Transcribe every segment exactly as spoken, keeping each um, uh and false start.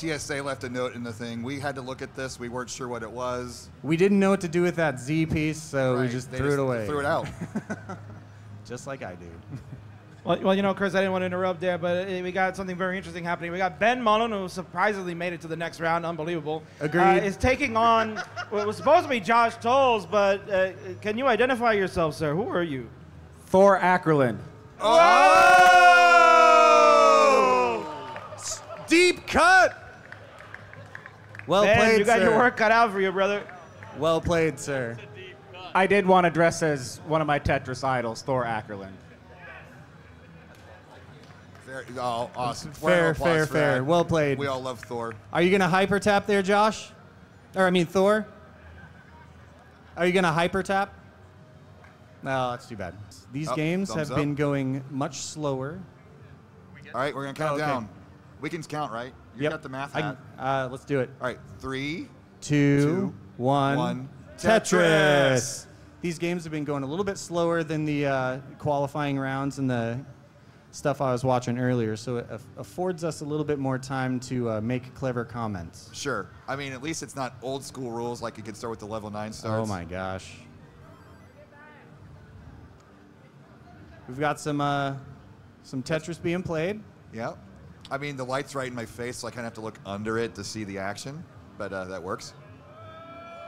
T S A left a note in the thing. We had to look at this. We weren't sure what it was. We didn't know what to do with that Z piece, so right. we just they threw just it away. Threw it out. Just like I do. Well, well, you know, Chris, I didn't want to interrupt there, but uh, we got something very interesting happening. We got Ben Mullen, who surprisingly made it to the next round. Unbelievable. Agreed. Uh, is taking on what was supposed to be Josh Tolles, but uh, can you identify yourself, sir? Who are you? Thor Aackerlund. Oh! Whoa! Deep cut! Well Ben, played, you got sir. your work cut out for you, brother. Well played, sir. That's a deep cut. I did want to dress as one of my Tetris idols, Thor Aackerlund. Fair, oh, awesome. Fair, fair, fair. That. Well played. We all love Thor. Are you going to hyper tap there, Josh? Or, I mean, Thor? Are you going to hyper tap? No, that's too bad. These oh, games have up. been going much slower. All right, we're going to count oh, okay. down. We can count, right? You yep. got the math hat. Can, uh, let's do it. All right, three, two, two one, one. Tetris. Tetris. These games have been going a little bit slower than the uh, qualifying rounds and the stuff I was watching earlier, so it aff affords us a little bit more time to uh, make clever comments. Sure. I mean, at least it's not old school rules like you could start with the level nine starts. Oh, my gosh. We've got some uh, some Tetris being played. Yeah. I mean, the light's right in my face, so I kind of have to look under it to see the action, but uh, that works.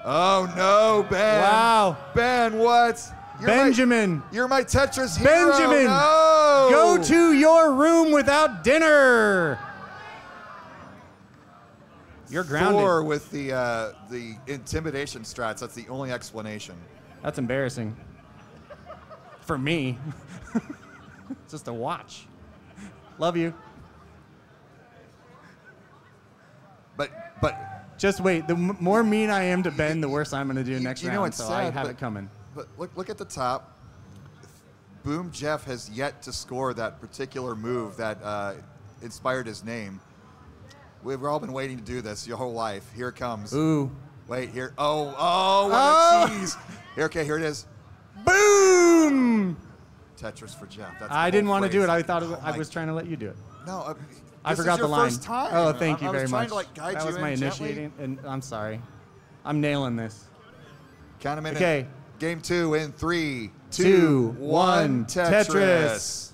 Oh, no, Ben. Wow. Ben, what? You're Benjamin. My, you're my Tetris hero. Benjamin. No. Go to your room without dinner. You're grounded. Thor with the, uh, the intimidation strats. That's the only explanation. That's embarrassing. For me. Just a watch. Love you. But, but. Just wait. The m more mean I am to Ben, the worse I'm going to do you, next you round. Know what's so sad, I have it coming. But look, look at the top. Boom Jeff has yet to score that particular move that uh, inspired his name. We've all been waiting to do this your whole life. Here it comes. Ooh. Wait, here. Oh, oh, what oh. a tease. Here, okay, here it is. Boom! Tetris for Jeff. That's I didn't want phrase. to do it. I thought it was, oh I was trying to let you do it. No, uh, I forgot the line. First time. Oh, thank I, you I very much. To, like, guide that you was in my gently. initiating, and I'm sorry. I'm nailing this. Count them in. Okay. Game two in three, two, two one, Tetris. Tetris.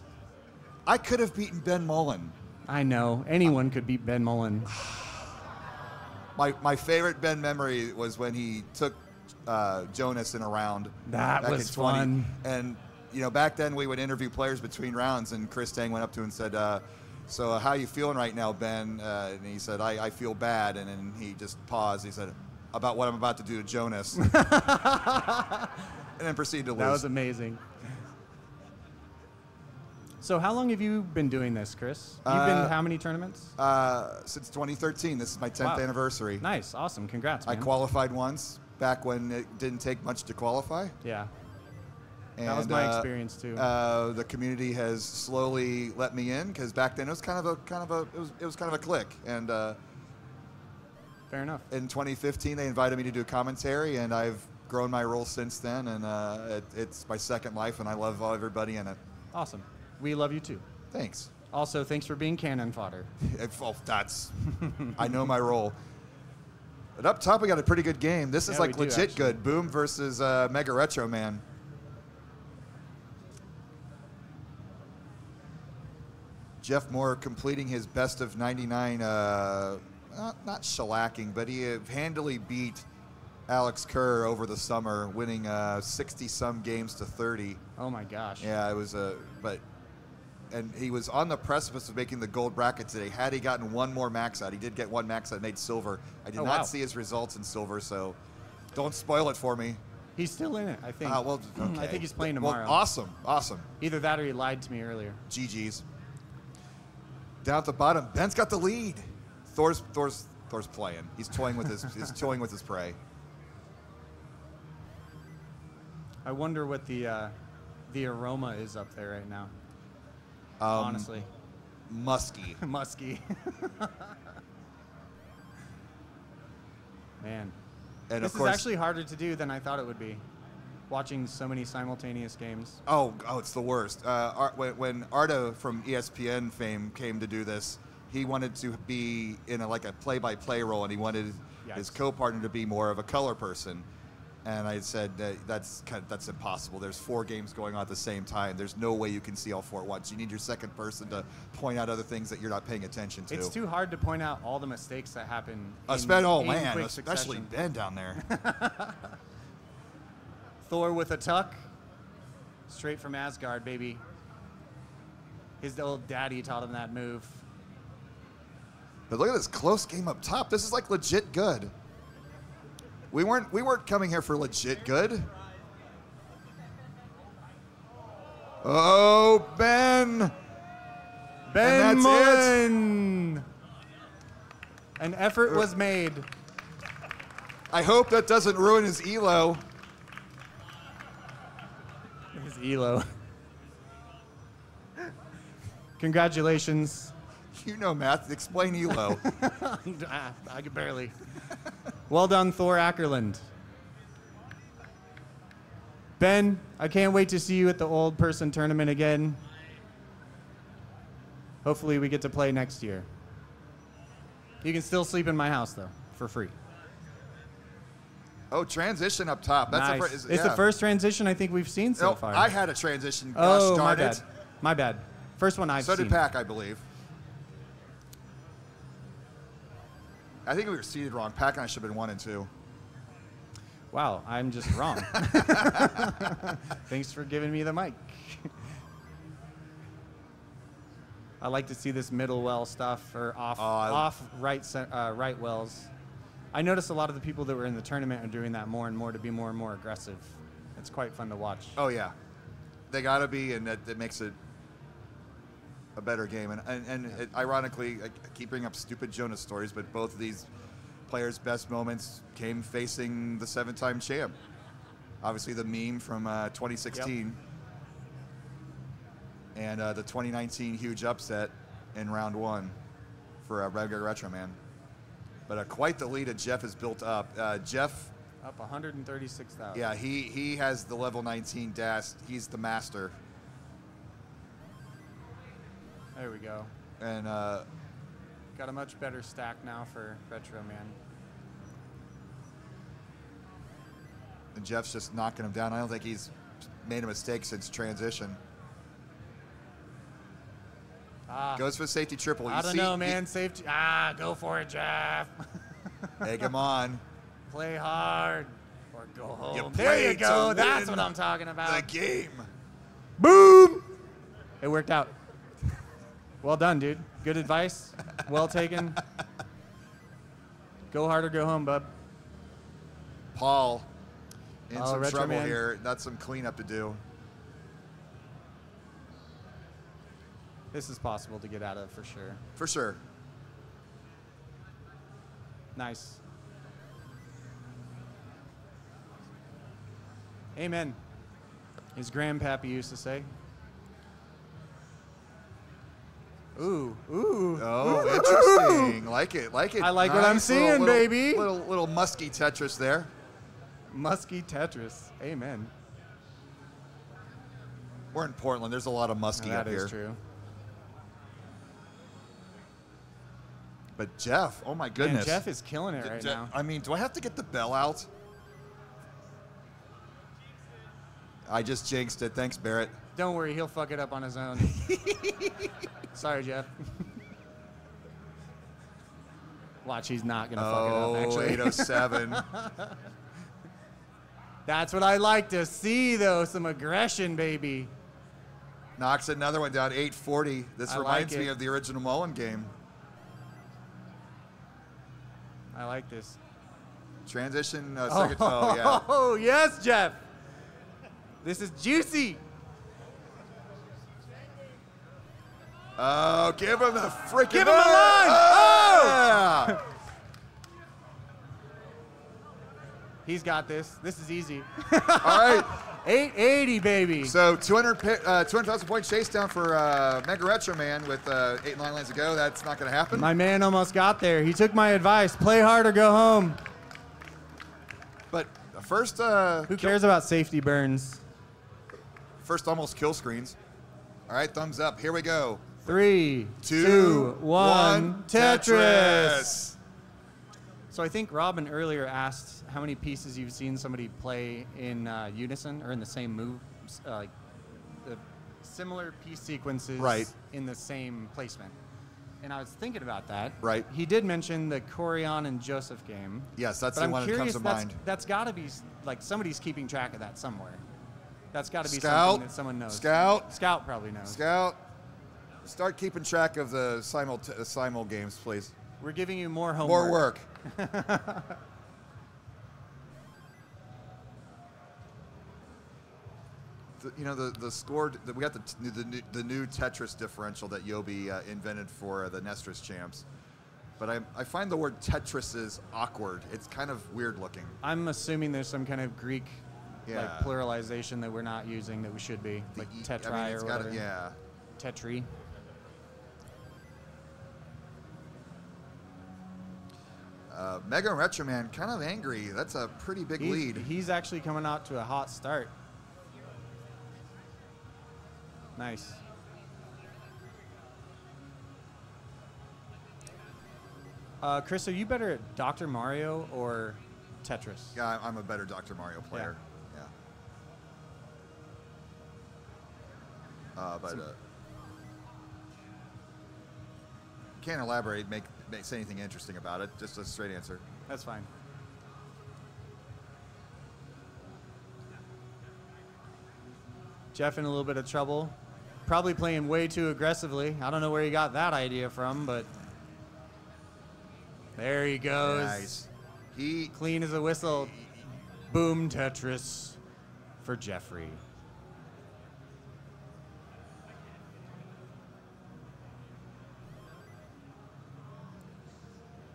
I could have beaten Ben Mullen. I know. Anyone I, could beat Ben Mullen. My, my favorite Ben memory was when he took uh, Jonas in a round. That was fun. And, you know, back then we would interview players between rounds, and Chris Tang went up to him and said, uh, so uh, how you feeling right now, Ben? Uh, and he said, I, I feel bad. And then he just paused. He said, about what I'm about to do to Jonas. And then proceed to lose. That was amazing. So how long have you been doing this, Chris? You've uh, been to how many tournaments? Uh, since twenty thirteen. This is my tenth wow. anniversary. Nice. Awesome. Congrats, man. I qualified once back when it didn't take much to qualify. Yeah. And, that was my uh, experience, too. Uh, the community has slowly let me in, because back then it was kind of a, kind of a, it was, it was kind of a clique. And, uh, fair enough. In twenty fifteen, they invited me to do commentary, and I've grown my role since then, and uh, it, it's my second life, and I love everybody in it. Awesome. We love you, too. Thanks. Also, thanks for being cannon fodder. Oh, that's, I know my role. But up top, we got a pretty good game. This is yeah, like legit do, good. Boom versus uh, Mega Retro Man. Jeff Moore completing his best of ninety-nine uh, Not, not shellacking, but he handily beat Alex Kerr over the summer, winning uh, sixty-some games to thirty. Oh, my gosh. Yeah, it was a – but – and he was on the precipice of making the gold bracket today. Had he gotten one more max out, he did get one max out and made silver. I did oh, not wow. see his results in silver, so don't spoil it for me. He's still in it, I think. Uh, well, okay. I think he's playing tomorrow. Well, awesome, awesome. Either that or he lied to me earlier. G G's. Down at the bottom, Ben's got the lead. Thor's, Thor's, Thor's playing. He's toying with his, he's toying with his prey. I wonder what the, uh, the aroma is up there right now. Um, Honestly, musky. Musky. Man, and this of course, is actually harder to do than I thought it would be. Watching so many simultaneous games. Oh, oh, it's the worst. Uh, when Arda from E S P N fame came to do this. he wanted to be in a, like a play-by-play role, and he wanted yes. his co-partner to be more of a color person. And I said, that's kind of, that's impossible. There's four games going on at the same time. There's no way you can see all four at once. You need your second person to point out other things that you're not paying attention to. It's too hard to point out all the mistakes that happen in, especially, oh, in man, quick especially succession. Ben down there. Thor with a tuck. Straight from Asgard, baby. His old daddy taught him that move. But look at this close game up top. This is like legit good. We weren't we weren't coming here for legit good. Oh, Ben. Ben Mullen. An effort was made. I hope that doesn't ruin his E L O. His E L O. Congratulations. You know math. Explain E L O. I, I could barely. Well done, Thor Aackerlund. Ben, I can't wait to see you at the old person tournament again. Hopefully we get to play next year. You can still sleep in my house, though, for free. Oh, transition up top. That's nice. a is, it's yeah. the first transition I think we've seen so no, far. I had a transition. Gosh, oh, my bad. My bad. First one I've so seen. So did Pac, I believe. I think we were seated wrong. Pac and I should have been one and two. Wow, I'm just wrong. Thanks for giving me the mic. I like to see this middle well stuff or off, oh, off right, uh, right wells. I noticed a lot of the people that were in the tournament are doing that more and more to be more and more aggressive. It's quite fun to watch. Oh, yeah. They got to be, and that, that makes it a better game. And, and, and it, ironically, I keep bringing up stupid Jonas stories, but both of these players' best moments came facing the seven-time champ. Obviously, the meme from uh, twenty sixteen. Yep. And uh, the twenty nineteen huge upset in round one for uh, Mega Retro Man. But uh, quite the lead that Jeff has built up. Uh, Jeff. Up one hundred thirty-six thousand. Yeah, he, he has the level nineteen dash. He's the master. There we go. And uh, got a much better stack now for Retro Man. And Jeff's just knocking him down. I don't think he's made a mistake since transition. Ah, goes for the safety triple. You I don't see, know, man. Safety. Ah, go for it, Jeff. Egg him on. Play hard or go home. You there you go. That's what I'm talking about. The game. Boom. It worked out. Well done, dude. Good advice. Well taken. Go hard or go home, bub. Paul in oh, some Retro trouble Man. Here. That's some cleanup to do. This is possible to get out of for sure. For sure. Nice. Amen. His grandpappy used to say. Ooh, ooh. Oh, ooh, interesting. Ooh. Like it, like it. I like nice. What I'm little, seeing, little, baby. Little, little, little musky Tetris there. Musky Tetris. Amen. We're in Portland. There's a lot of musky up here. That is true. But Jeff, oh my goodness. Man, Jeff is killing it right D now. I mean, do I have to get the bell out? I just jinxed it. Thanks, Barrett. Don't worry, he'll fuck it up on his own. Sorry, Jeff. Watch, he's not going to oh, fuck it up, actually. eight oh seven. That's what I like to see, though. Some aggression, baby. Knocks another one down, eight forty. This I reminds like me of the original Mullen game. I like this. Transition, uh, second. Oh, oh, yeah. Oh, yes, Jeff. This is juicy. Oh, give him the freaking. Give him a line. Oh! Yeah. He's got this. This is easy. All right. eight eighty, baby. So two hundred thousand uh, two hundred point chase down for uh, Mega Retro Man with uh, eight and nine lanes to go. That's not going to happen. My man almost got there. He took my advice. Play hard or go home. But first... Uh, Who cares about safety burns? First almost kill screens. All right, thumbs up. Here we go. Three, two, two one, one, Tetris. Tetris. So I think Robin earlier asked how many pieces you've seen somebody play in uh, unison or in the same move, uh, like the similar piece sequences right. in the same placement. And I was thinking about that. Right. He did mention the Corian and Joseph game. Yes, that's but the I'm one curious, that comes to that's, mind. That's got to be, like, somebody's keeping track of that somewhere. That's got to be Scout, something that someone knows. Scout. Scout probably knows. Scout. Start keeping track of the simul, t simul games, please. We're giving you more homework. More work. the, you know, the, the score, the, we got the, the, the new Tetris differential that Yobi uh, invented for uh, the Nestris champs. But I, I find the word Tetris is awkward. It's kind of weird looking. I'm assuming there's some kind of Greek yeah. like, pluralization that we're not using that we should be, the like e tetri I mean, or whatever. Gotta, yeah. Tetri. Uh, Mega Retro Man kind of angry. That's a pretty big he's, lead. He's actually coming out to a hot start. Nice. Uh, Chris, are you better at Doctor Mario or Tetris? Yeah, I'm a better Doctor Mario player. Yeah. yeah. Uh, but uh, can't elaborate. Make. Say anything interesting about it. Just a straight answer. That's fine. Jeff in a little bit of trouble. Probably playing way too aggressively. I don't know where he got that idea from, but there he goes. Nice. He clean as a whistle. He, Boom Tetris for Jeffrey.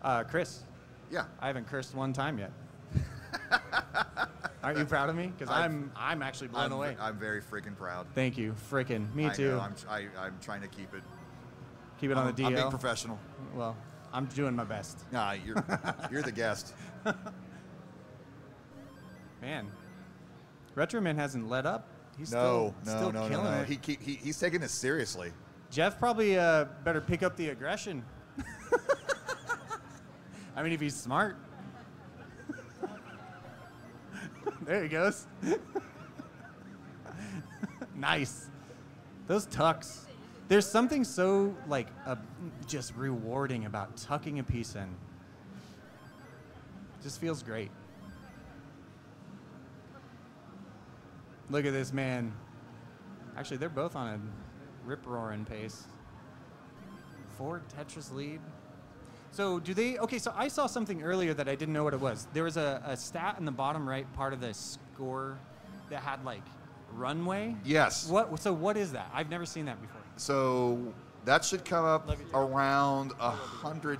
Uh, Chris. Yeah. I haven't cursed one time yet. Aren't you proud of me? Because I'm, I'm actually blown I'm, away. I'm very freaking proud. Thank you. Freaking. Me I too. Know. I'm, I, I'm trying to keep it. Keep it I'm, on the D L. I'm being professional. Well, I'm doing my best. Nah, you're, you're the guest. Man, Retroman hasn't let up. He's no, still, no, still no, killing no, no. It. He, keep, he, he's taking this seriously. Jeff probably uh, better pick up the aggression. I mean, if he's smart. There he goes. Nice. Those tucks. There's something so, like, uh, just rewarding about tucking a piece in. Just feels great. Look at this man. Actually, they're both on a rip-roaring pace. Four Tetris lead. So do they, okay, so I saw something earlier that I didn't know what it was. There was a, a stat in the bottom right part of the score that had like runway? Yes. What? So what is that? I've never seen that before. So that should come up around one hundred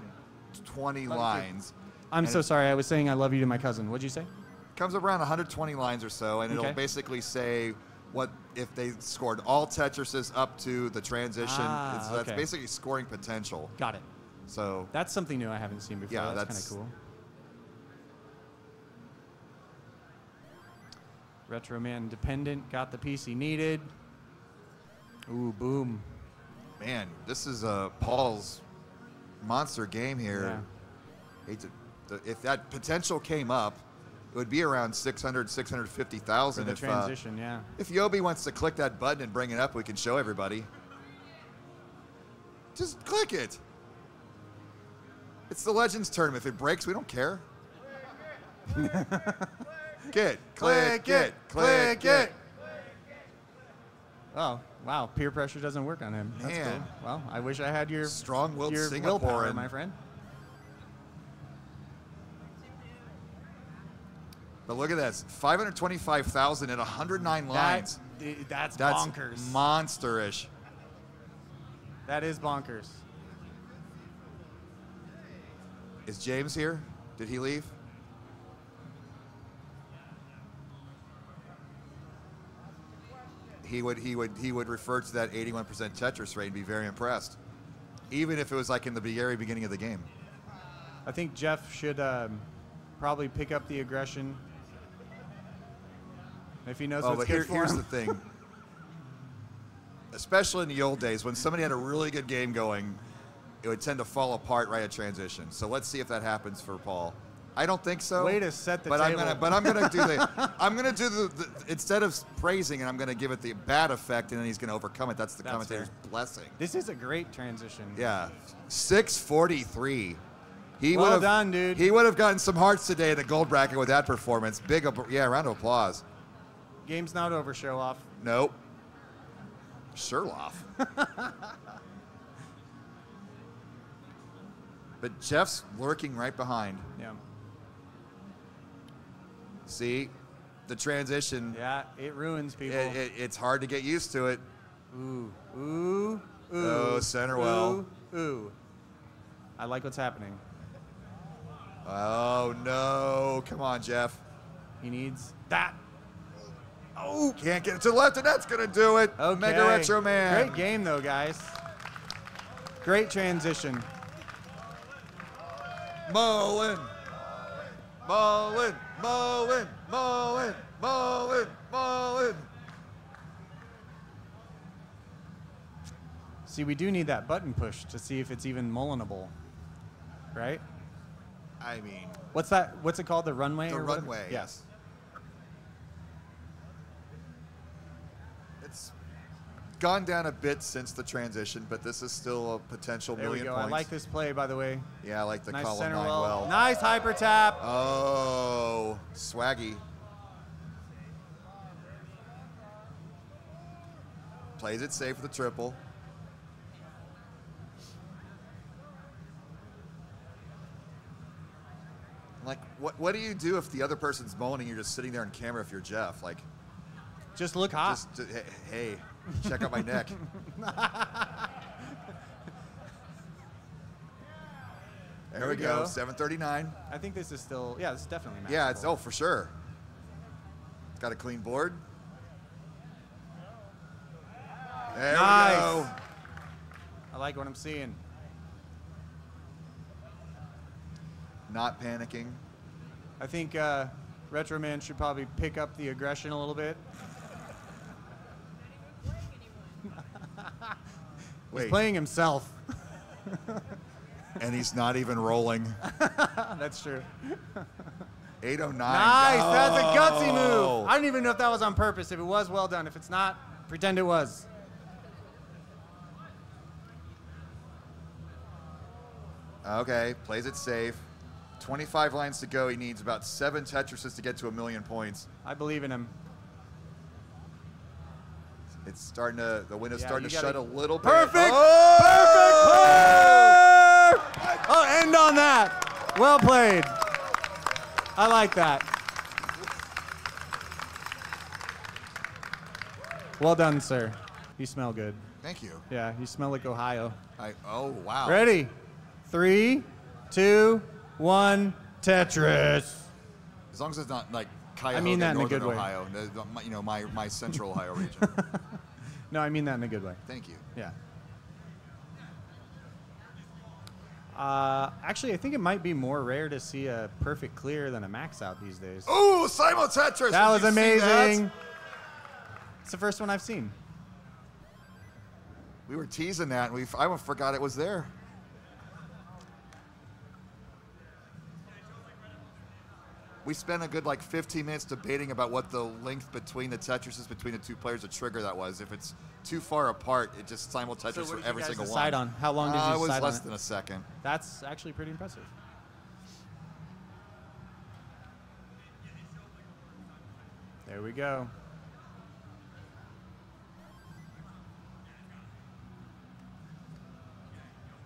twenty lines. I'm so sorry, I was saying I love you to my cousin. What'd you say? Comes up around one hundred twenty lines or so, and it'll okay. basically say what if they scored all Tetrises up to the transition. Ah, so that's okay. basically scoring potential. Got it. So that's something new I haven't seen before. Yeah, that's, that's kind of cool. Retro Man dependent got the piece he needed. Ooh, boom! Man, this is uh, Paul's monster game here. Yeah. If that potential came up, it would be around six hundred, six hundred fifty thousand. If transition, uh, yeah. If Yobi wants to click that button and bring it up, we can show everybody. Just click it. It's the Legends tournament. If it breaks, we don't care. Click it. Click, click it. Click, click it. Oh, wow. Peer pressure doesn't work on him. Man. That's cool. Well, I wish I had your strong-willed willpower, my friend. But look at this. five hundred twenty-five thousand in one hundred nine lines. That, that's, that's bonkers. That's monster-ish. That is bonkers. Is James here? Did he leave? He would he would he would refer to that eighty-one percent Tetris rate and be very impressed, even if it was like in the very beginning of the game. I think Jeff should um, probably pick up the aggression if he knows oh, what's but good here, for here's him. the thing. especially in the old days, when somebody had a really good game going, it would tend to fall apart right at transition. So let's see if that happens for Paul. I don't think so. Way to set the but table. I'm gonna, but I'm going to do the. I'm going to do the, the instead of praising it, I'm going to give it the bad effect, and then he's going to overcome it. That's the That's commentator's fair. blessing. This is a great transition. Yeah, six forty-three. He well would have, done, dude. He would have gotten some hearts today in the gold bracket with that performance. Big, yeah, round of applause. Game's not over, Sherloff. Nope. Sherloff. But Jeff's lurking right behind. Yeah. See, the transition. Yeah, it ruins people. It, it, it's hard to get used to it. Ooh, ooh, ooh. Oh, center well. Ooh, ooh. I like what's happening. Oh, no. Come on, Jeff. He needs that. Oh, can't get it to the left, and that's going to do it. Okay. Mega Retro Man. Great game, though, guys. Great transition. Mullen. Mullen. Mullen, Mullen, Mullen, Mullen. See, we do need that button push to see if it's even Mullenable, right? I mean, what's that? What's it called? The runway? The or runway. Whatever? Yes. It's gone down a bit since the transition, but this is still a potential there million we go. points. I like this play, by the way. Yeah, I like the nice column nine well. well. Nice hyper tap. Oh, swaggy. Plays it safe for the triple. Like, what what do you do if the other person's moaning and you're just sitting there on camera if you're Jeff? Like, just look hot. Just, just, hey. Check out my neck. there, there we go. go. seven thirty-nine. I think this is still, yeah, it's definitely manageable. Yeah, it's, oh, for sure. It's got a clean board. There nice. we go. I like what I'm seeing. Not panicking. I think uh, Retro Man should probably pick up the aggression a little bit. He's Wait. playing himself. And he's not even rolling. That's true. eight oh nine. Nice. Oh. That's a gutsy move. I don't even know if that was on purpose. If it was, well done. If it's not, pretend it was. Okay. Plays it safe. twenty-five lines to go. He needs about seven Tetrises to get to a million points. I believe in him. It's starting to, the window's yeah, starting to shut a little bit. Perfect! Oh! Perfect play! Oh, end on that. Well played. I like that. Well done, sir. You smell good. Thank you. Yeah, you smell like Ohio. I, oh, wow. Ready? Three, two, one, Tetris. As long as it's not like Cuyahoga, I mean that in a good Ohio, way. You know, my, my central Ohio region. No, I mean that in a good way. Thank you. Yeah. Uh, actually, I think it might be more rare to see a perfect clear than a max out these days. Oh, Simon Tetris! That was amazing. That? It's the first one I've seen. We were teasing that, and we I forgot it was there. We spent a good like fifteen minutes debating about what the length between the Tetrises between the two players to trigger that was. If it's too far apart, it just simul Tetris so for every you guys single decide one. on how long did uh, you decide on? It was less than it? a second. That's actually pretty impressive. There we go.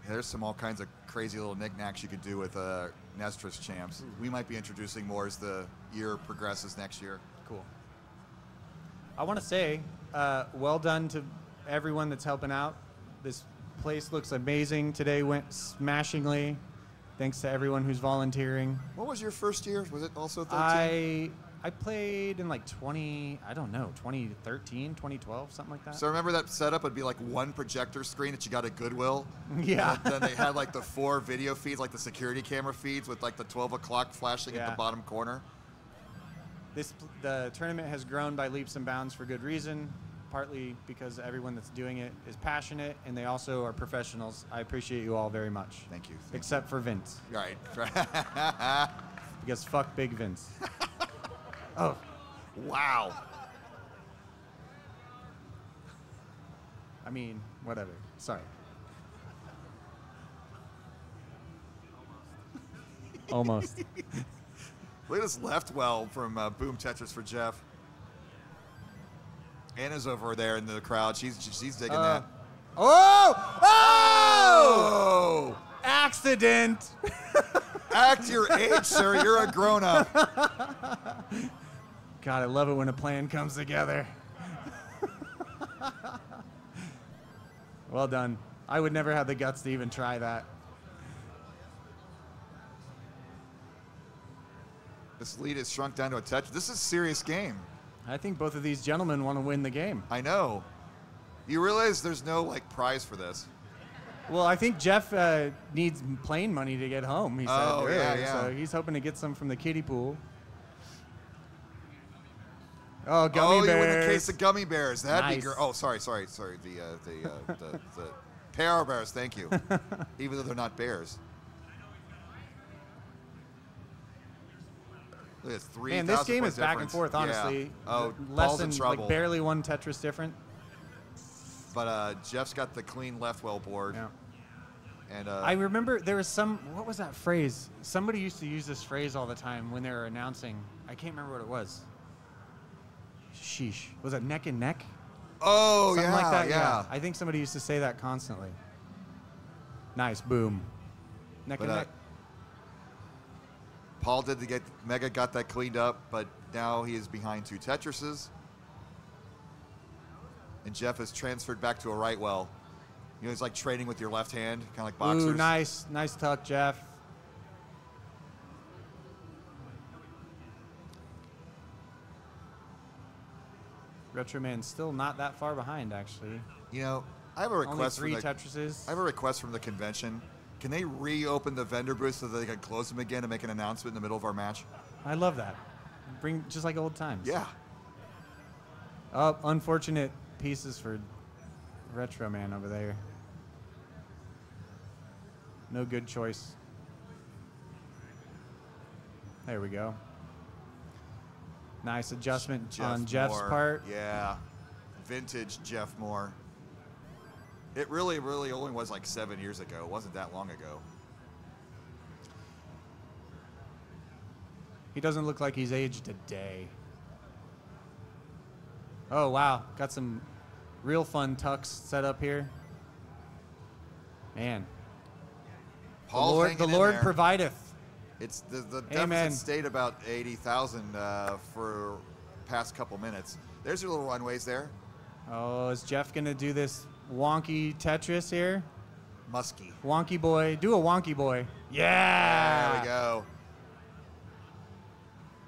Yeah, there's some all kinds of crazy little knickknacks you could do with a. Uh, Nestris champs. We might be introducing more as the year progresses next year. Cool. I want to say, uh, well done to everyone that's helping out. This place looks amazing. Today went smashingly. Thanks to everyone who's volunteering. What was your first year? Was it also thirteen? I I played in like twenty, I don't know, twenty thirteen, twenty twelve, something like that. So remember that setup would be like one projector screen that you got at Goodwill? Yeah. And then they had like the four video feeds, like the security camera feeds with like the twelve o'clock flashing yeah. at the bottom corner. This, the tournament has grown by leaps and bounds for good reason. partly because everyone that's doing it is passionate, and they also are professionals. I appreciate you all very much. Thank you. Thank Except you. for Vince. Right. Because fuck Big Vince. Oh. Wow. I mean, whatever. Sorry. Almost. Look at this left well from uh, Boom Tetris for Jeff. Anna's over there in the crowd. She's she's digging uh, that. Oh! Oh! Oh! Accident! Act your age, sir. You're a grown-up. God, I love it when a plan comes together. Well done. I would never have the guts to even try that. This lead is shrunk down to a touch. This is a serious game. I think both of these gentlemen want to win the game. I know. You realize there's no like prize for this. Well, I think Jeff uh, needs plane money to get home. He said oh, earlier, yeah, yeah. So he's hoping to get some from the kiddie pool. Oh, gummy oh, bears. Oh, you win a case of gummy bears. That'd nice. be great. Oh, sorry, sorry, sorry. The, uh, the, uh, the, the power bears, thank you. Even though they're not bears. Man, this game is difference. back and forth, honestly. Yeah. Oh, less Paul's than, in trouble. Like, barely one Tetris different. But uh, Jeff's got the clean left well board. Yeah. And uh, I remember there was some, what was that phrase? Somebody used to use this phrase all the time when they were announcing. I can't remember what it was. Sheesh. Was it neck and neck? Oh, Something yeah. Something like that, yeah. yeah. I think somebody used to say that constantly. Nice, boom. Neck but, and uh, neck. Paul did to get Mega got that cleaned up, but now he is behind two Tetrises. And Jeff is transferred back to a right well. You know, he's like trading with your left hand, kind of like boxers. Ooh, nice, nice tuck, Jeff. Retro Man's still not that far behind, actually. You know, I have a request. Only three from the, Tetrises. I have a request from the convention. Can they reopen the vendor booth so that they can close them again and make an announcement in the middle of our match? I love that. Bring just like old times. Yeah. Oh, unfortunate pieces for Retro Man over there. No good choice. There we go. Nice adjustment Jeff on Jeff's Moore. part. Yeah. Vintage Jeff Moore. It really, really only was like seven years ago. It wasn't that long ago. He doesn't look like he's aged a day. Oh, wow. Got some real fun tucks set up here. Man. Paul's the Lord, the Lord provideth. It's the, the deficit stayed about eighty thousand uh, for past couple minutes. There's your little runways there. Oh, is Jeff going to do this wonky Tetris here? Musky. Wonky boy. Do a wonky boy. Yeah! There we go.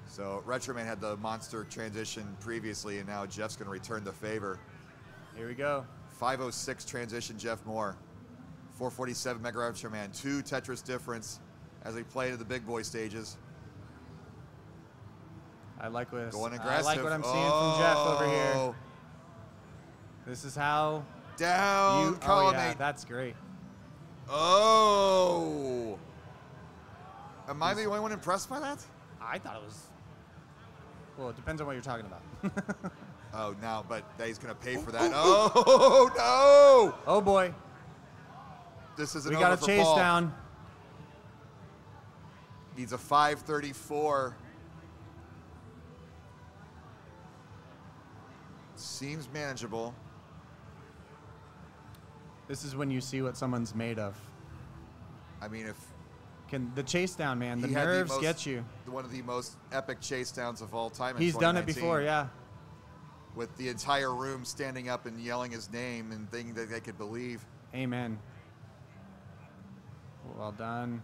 So Retro Man had the monster transition previously, and now Jeff's going to return the favor. Here we go. five oh six transition, Jeff Moore. four forty-seven Mega Retro Man. Two Tetris difference as we play to the big boy stages. I like what, Going aggressive. I like what I'm seeing oh. from Jeff over here. This is how... Down, you, column oh yeah, eight. That's great. Oh. Am I the only one impressed by that? I thought it was. Well, it depends on what you're talking about. Oh, no, but he's going to pay for that. Ooh, oh, ooh. no. Oh, boy. This is an we over got a chase Paul. down. Needs a five thirty-four. Seems manageable. This is when you see what someone's made of. I mean, if can the chase down, man, the nerves get you. One of the most epic chase downs of all time. He's done it before, yeah. With the entire room standing up and yelling his name and thing that they could believe. Amen. Well done.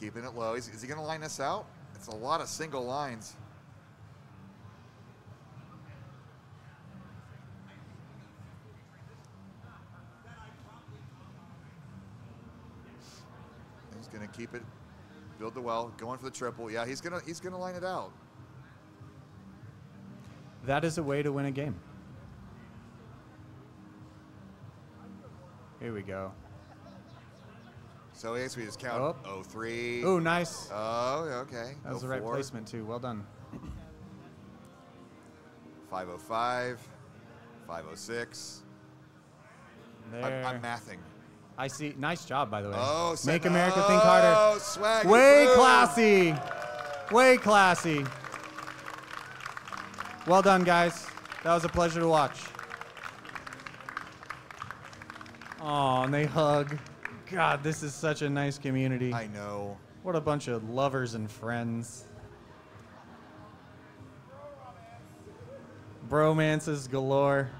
Keeping it low. Is, is he going to line us out? It's a lot of single lines. Gonna keep it, build the well, going for the triple. Yeah, he's gonna he's gonna line it out. That is a way to win a game. Here we go. Saelee, we just count oh three. Oh, nice. Oh, okay. That was the right placement too. Well done. five oh five, five oh six. There. I'm, I'm mathing. I see. Nice job, by the way. Oh, Make America oh, Think Harder. Oh, swag. Way boom. classy. Way classy. Well done, guys. That was a pleasure to watch. Oh, and they hug. God, this is such a nice community. I know. What a bunch of lovers and friends. Bromances galore.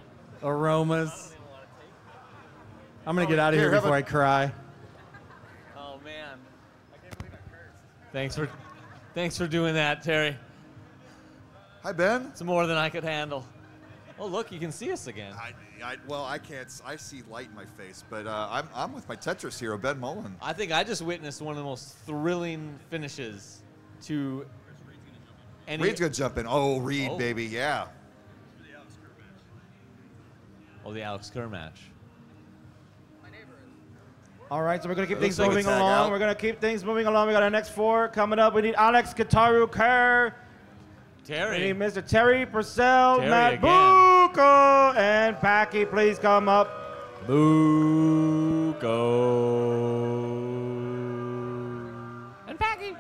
Aromas. I'm going to get out of here before I cry. Oh, man. I can't believe I cursed. Thanks for, thanks for doing that, Terry. Hi, Ben. It's more than I could handle. Oh, look, you can see us again. I, I, well, I can't. I see light in my face, but uh, I'm, I'm with my Tetris hero, Ben Mullen. I think I just witnessed one of the most thrilling finishes to any... Reed's going to jump in. Oh, Reed, oh. baby, yeah. For the Alex Kerr match. Oh, the Alex Kerr match. All right, so we're going to keep things moving along. We're going to keep things moving along. We got our next four coming up. We need Alex Kataru Kerr. Terry. We need Mister Terry Purcell, Terry Matt Boone, and Packy, please come up. Luco. And Packy.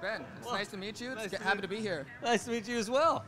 Ben, it's well, nice to meet you. It's nice happy to, to be here. Nice to meet you as well.